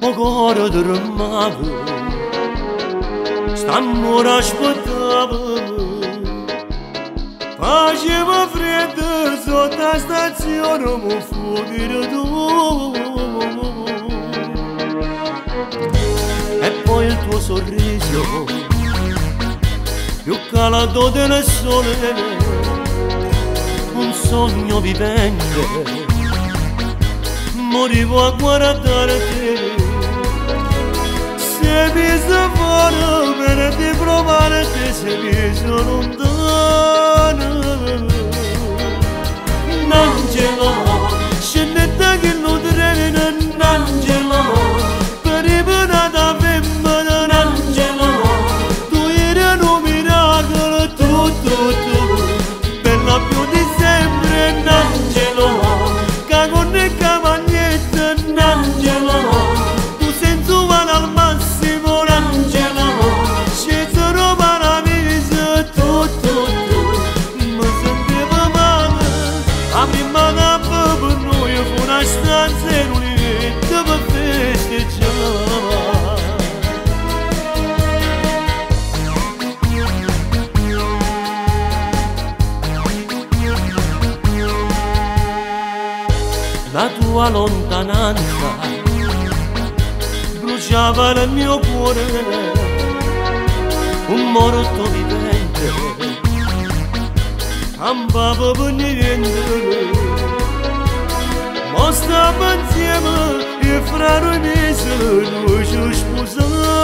Ogorădurăm avu, stamuraș putavu, păjeva vrede zota staționom ufugirdu. E poi il tuo sorriso, più caldo del sole, un sogno vivente. Morivo a guardarti. Se mi sforo per di provarti, se mi sono lontano. Angelo, scendete che lo treno, Angelo, per riparata vemma, Angelo, tu eri un miracolo, tu, per la più di sempre, Angelo. La tua lontananza bruciava nel mio cuore un morto vivente, campava per niente, ma stava insieme e fra noi mi sono sposati.